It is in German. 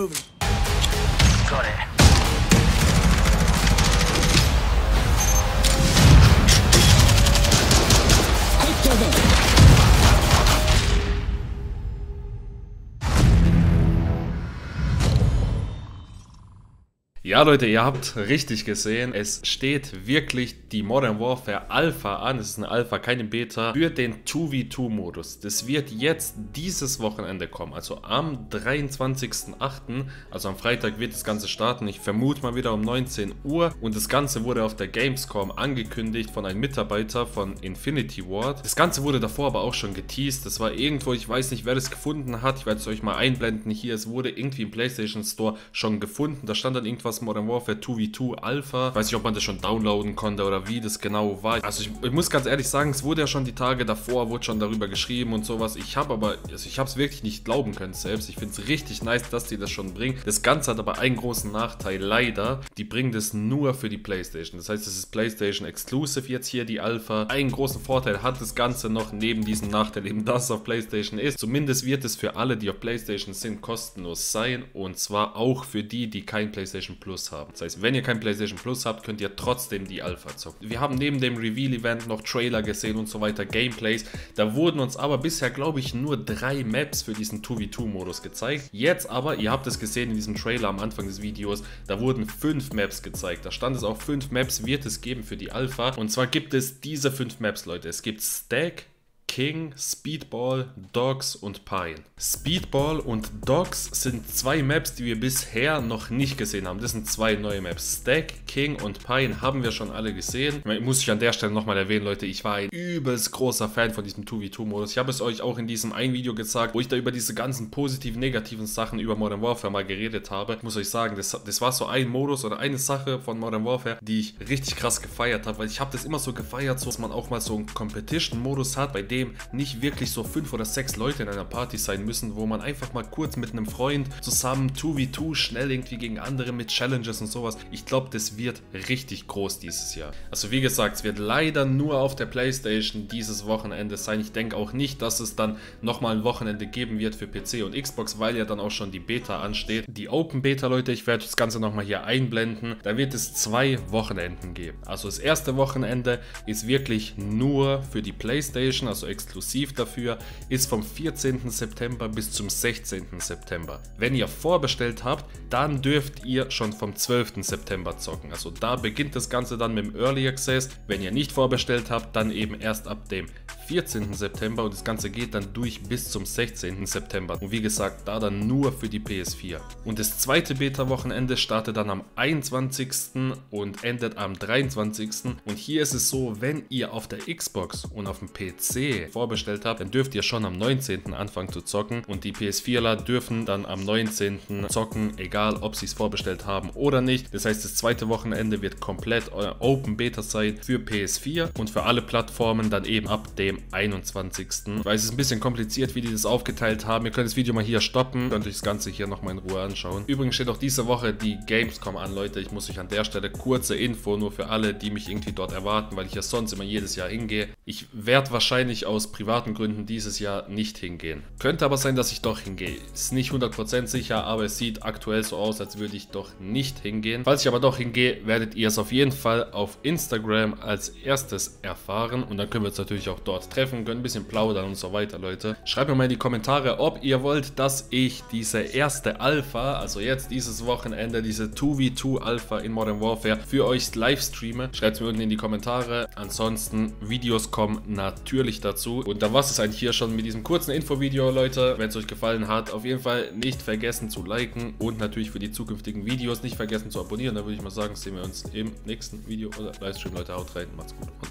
moving. Got it. Take cover. Ja, Leute, ihr habt richtig gesehen. Es steht wirklich die Modern Warfare Alpha an. Es ist eine Alpha, keine Beta. Für den 2v2-Modus. Das wird jetzt dieses Wochenende kommen. Also am 23.08. Also am Freitag wird das Ganze starten. Ich vermute mal wieder um 19 Uhr. Und das Ganze wurde auf der Gamescom angekündigt von einem Mitarbeiter von Infinity Ward. Das Ganze wurde davor aber auch schon geteased. Das war irgendwo, ich weiß nicht, wer das gefunden hat. Ich werde es euch mal einblenden hier. Es wurde irgendwie im PlayStation Store schon gefunden. Da stand dann irgendwas Modern Warfare 2v2 Alpha. Ich weiß nicht, ob man das schon downloaden konnte oder wie das genau war. Also ich muss ganz ehrlich sagen, es wurde ja schon die Tage davor, wurde schon darüber geschrieben und sowas. Ich habe aber, also ich habe es wirklich nicht glauben können selbst. Ich finde es richtig nice, dass die das schon bringen. Das Ganze hat aber einen großen Nachteil, leider. Die bringen das nur für die PlayStation. Das heißt, es ist PlayStation Exclusive jetzt hier, die Alpha. Einen großen Vorteil hat das Ganze noch, neben diesem Nachteil eben, dass es auf PlayStation ist. Zumindest wird es für alle, die auf PlayStation sind, kostenlos sein. Und zwar auch für die, die kein PlayStation Plus haben. Das heißt, wenn ihr kein PlayStation Plus habt, könnt ihr trotzdem die Alpha zocken. Wir haben neben dem Reveal-Event noch Trailer gesehen und so weiter, Gameplays. Da wurden uns aber bisher, glaube ich, nur 3 Maps für diesen 2v2-Modus gezeigt. Jetzt aber, ihr habt es gesehen in diesem Trailer am Anfang des Videos, da wurden 5 Maps gezeigt. Da stand es auch, 5 Maps wird es geben für die Alpha. Und zwar gibt es diese 5 Maps, Leute. Es gibt Stack, King, Speedball, Dogs und Pine. Speedball und Dogs sind 2 Maps, die wir bisher noch nicht gesehen haben. Das sind 2 neue Maps. Stack, King und Pine haben wir schon alle gesehen. Muss ich an der Stelle nochmal erwähnen, Leute, ich war ein übelst großer Fan von diesem 2v2-Modus. Ich habe es euch auch in diesem einen Video gesagt, wo ich da über diese ganzen positiven, negativen Sachen über Modern Warfare mal geredet habe. Ich muss euch sagen, das war so ein Modus oder eine Sache von Modern Warfare, die ich richtig krass gefeiert habe, weil ich habe das immer so gefeiert, so dass man auch mal so einen Competition-Modus hat, bei dem nicht wirklich so 5 oder 6 Leute in einer Party sein müssen, wo man einfach mal kurz mit einem Freund zusammen 2v2 schnell irgendwie gegen andere mit Challenges und sowas. Ich glaube, das wird richtig groß dieses Jahr. Also wie gesagt, es wird leider nur auf der PlayStation dieses Wochenende sein. Ich denke auch nicht, dass es dann nochmal ein Wochenende geben wird für PC und Xbox, weil ja dann auch schon die Beta ansteht. Die Open Beta, Leute, ich werde das Ganze nochmal hier einblenden. Da wird es 2 Wochenenden geben. Also das erste Wochenende ist wirklich nur für die PlayStation, also exklusiv dafür, ist vom 14. September bis zum 16. September. Wenn ihr vorbestellt habt, dann dürft ihr schon vom 12. September zocken. Also da beginnt das Ganze dann mit dem Early Access. Wenn ihr nicht vorbestellt habt, dann eben erst ab dem 14. September und das Ganze geht dann durch bis zum 16. September. Und wie gesagt, da dann nur für die PS4. Und das zweite Beta-Wochenende startet dann am 21. und endet am 23. Und hier ist es so, wenn ihr auf der Xbox und auf dem PC vorbestellt habt, dann dürft ihr schon am 19. anfangen zu zocken und die PS4ler dürfen dann am 19. zocken, egal ob sie es vorbestellt haben oder nicht. Das heißt, das zweite Wochenende wird komplett Open Beta sein für PS4 und für alle Plattformen dann eben ab dem 21. Weil es ist ein bisschen kompliziert, wie die das aufgeteilt haben. Ihr könnt das Video mal hier stoppen, könnt euch das Ganze hier nochmal in Ruhe anschauen. Übrigens steht auch diese Woche die Gamescom an, Leute. Ich muss euch an der Stelle kurze Info, nur für alle, die mich irgendwie dort erwarten, weil ich ja sonst immer jedes Jahr hingehe. Ich werde wahrscheinlich aus privaten Gründen dieses Jahr nicht hingehen. Könnte aber sein, dass ich doch hingehe. Ist nicht 100% sicher, aber es sieht aktuell so aus, als würde ich doch nicht hingehen. Falls ich aber doch hingehe, werdet ihr es auf jeden Fall auf Instagram als erstes erfahren und dann können wir uns natürlich auch dort treffen, können ein bisschen plaudern und so weiter, Leute. Schreibt mir mal in die Kommentare, ob ihr wollt, dass ich diese erste Alpha, also jetzt dieses Wochenende, diese 2v2 Alpha in Modern Warfare für euch live streame. Schreibt es mir unten in die Kommentare. Ansonsten, Videos kommen natürlich dazu. Und dann war es eigentlich hier schon mit diesem kurzen Infovideo, Leute. Wenn es euch gefallen hat, auf jeden Fall nicht vergessen zu liken und natürlich für die zukünftigen Videos nicht vergessen zu abonnieren. Da würde ich mal sagen, sehen wir uns im nächsten Video oder Livestream, Leute. Haut rein, macht's gut. Und